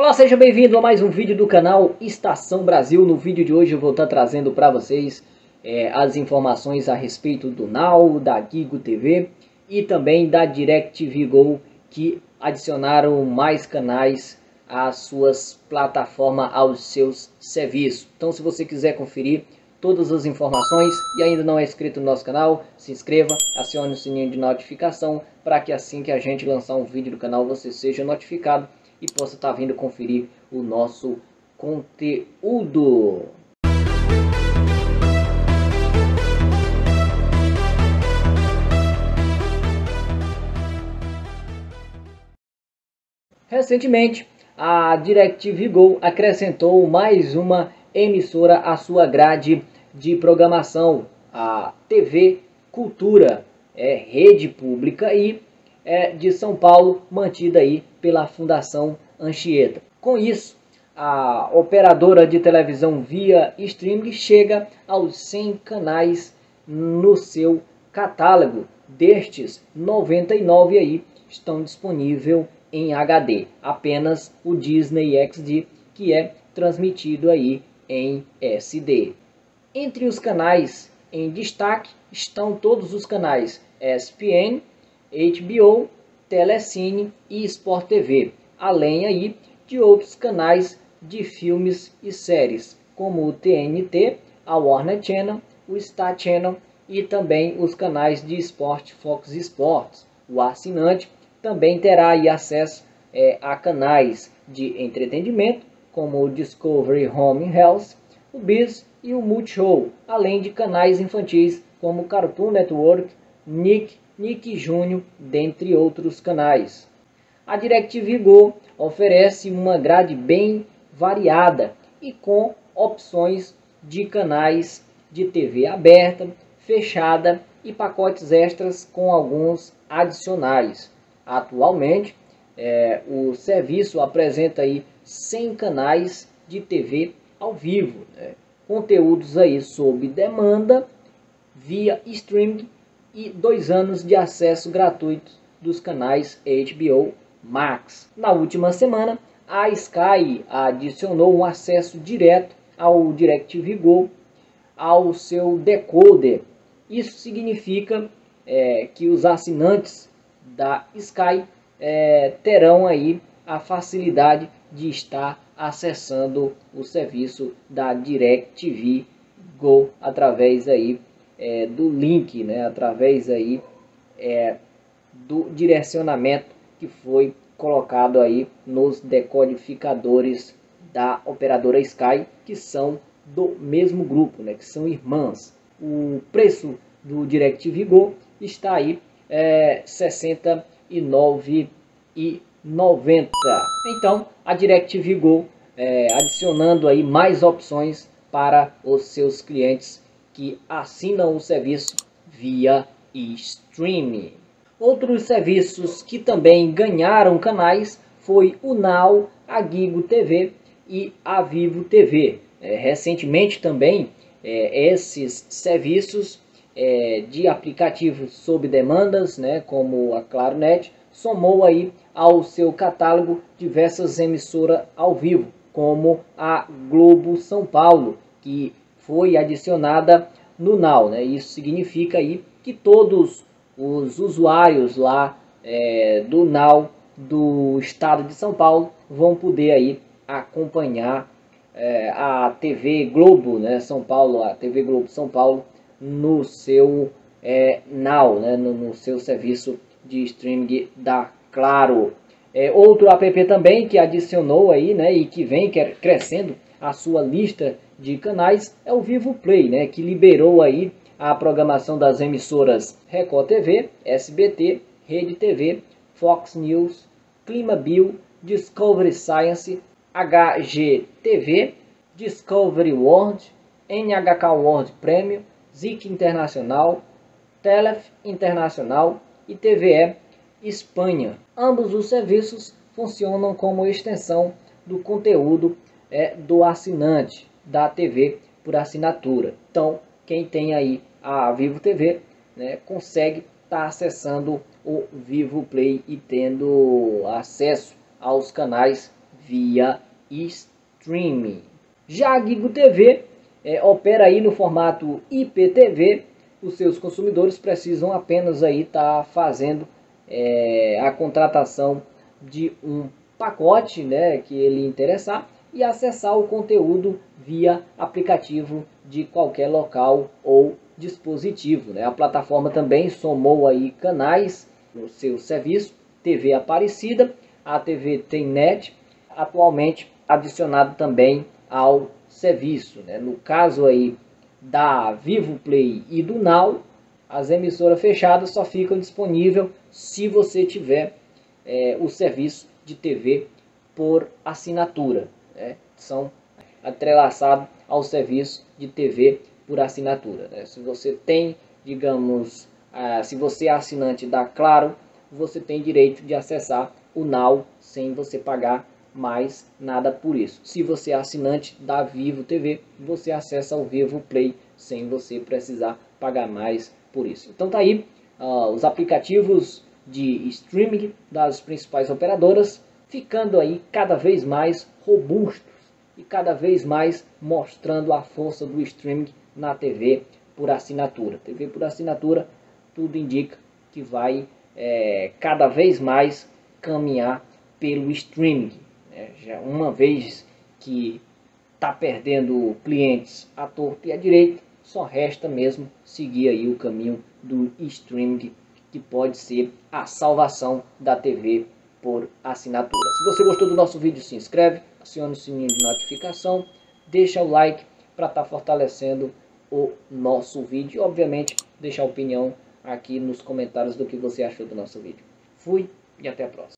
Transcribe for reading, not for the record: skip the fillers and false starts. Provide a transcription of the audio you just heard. Olá, seja bem-vindo a mais um vídeo do canal Estação Brasil. No vídeo de hoje eu vou estar trazendo para vocês as informações a respeito do Now, da Guigo TV e também da DirecTV Go, que adicionaram mais canais às suas plataformas, aos seus serviços. Então, se você quiser conferir todas as informações e ainda não é inscrito no nosso canal, se inscreva, acione o sininho de notificação para que assim que a gente lançar um vídeo do canal você seja notificado e possa estar vindo conferir o nosso conteúdo. Recentemente, a DirecTV Go acrescentou mais uma emissora à sua grade de programação, a TV Cultura, rede pública e de São Paulo, mantida aí pela Fundação Anchieta. Com isso, a operadora de televisão via streaming chega aos 100 canais no seu catálogo. Destes, 99 aí estão disponíveis em HD. Apenas o Disney XD, que é transmitido aí em SD. Entre os canais em destaque estão todos os canais ESPN, HBO, Telecine e Sport TV, além aí de outros canais de filmes e séries, como o TNT, a Warner Channel, o Star Channel e também os canais de esporte Fox Sports. O assinante também terá aí acesso a canais de entretenimento, como o Discovery Home and Health, o Biz e o Multishow, além de canais infantis, como o Cartoon Network, Nick Júnior, dentre outros canais. A DirecTV Go oferece uma grade bem variada e com opções de canais de TV aberta, fechada e pacotes extras com alguns adicionais. Atualmente, o serviço apresenta aí 100 canais de TV ao vivo, conteúdos aí sob demanda, via streaming, e 2 anos de acesso gratuito dos canais HBO Max. Na última semana, a Sky adicionou um acesso direto ao DirecTV Go, ao seu decoder. Isso significa que os assinantes da Sky terão aí a facilidade de estar acessando o serviço da DirecTV Go através aí do link, através aí do direcionamento que foi colocado aí nos decodificadores da operadora Sky, que são do mesmo grupo, que são irmãs. O preço do DirecTV Go está aí R$ 69,90. Então, a DirecTV Go adicionando aí mais opções para os seus clientes que assinam o serviço via streaming. Outros serviços que também ganharam canais foi o Now, a Guigo TV e a Vivo TV. Recentemente também esses serviços de aplicativos sob demandas, como a ClaroNet, somou aí ao seu catálogo diversas emissoras ao vivo, como a Globo São Paulo, que foi adicionada no Now, Isso significa aí que todos os usuários lá do Now do estado de São Paulo vão poder aí acompanhar a TV Globo, São Paulo, a TV Globo São Paulo no seu Now, no seu serviço de streaming da Claro. Outro app também que adicionou aí, e que vem crescendo a sua lista de canais é o Vivo Play, que liberou aí a programação das emissoras Record TV, SBT, Rede TV, Fox News, Climabio, Discovery Science, HGTV, Discovery World, NHK World Premium, ZIC Internacional, Telef Internacional e TVE Espanha. Ambos os serviços funcionam como extensão do conteúdo do assinante da TV por assinatura. Então, quem tem aí a Vivo TV, consegue estar acessando o Vivo Play e tendo acesso aos canais via streaming. Já a Guigo TV opera aí no formato IPTV. Os seus consumidores precisam apenas aí estar fazendo a contratação de um pacote, né, que ele interessar, e acessar o conteúdo via aplicativo de qualquer local ou dispositivo, né? A plataforma também somou aí canais no seu serviço: TV Aparecida, a TV TNT, atualmente adicionado também ao serviço, né? No caso aí da Vivo Play e do Now, as emissoras fechadas só ficam disponíveis se você tiver o serviço de TV por assinatura, né? São atrelaçados ao serviço de TV por assinatura, né? Se você tem, digamos, se você é assinante da Claro, você tem direito de acessar o Now sem você pagar mais nada por isso. Se você é assinante da Vivo TV, você acessa o Vivo Play sem você precisar pagar mais por isso. Então tá aí os aplicativos de streaming das principais operadoras, ficando aí cada vez mais robustos e cada vez mais mostrando a força do streaming na TV por assinatura. TV por assinatura, tudo indica que vai cada vez mais caminhar pelo streaming, né? Já uma vez que está perdendo clientes à torta e à direita, só resta mesmo seguir aí o caminho do streaming, que pode ser a salvação da TV por assinatura. Se você gostou do nosso vídeo, se inscreve, aciona o sininho de notificação, deixa o like para estar fortalecendo o nosso vídeo. E, obviamente, deixa a opinião aqui nos comentários do que você achou do nosso vídeo. Fui e até a próxima.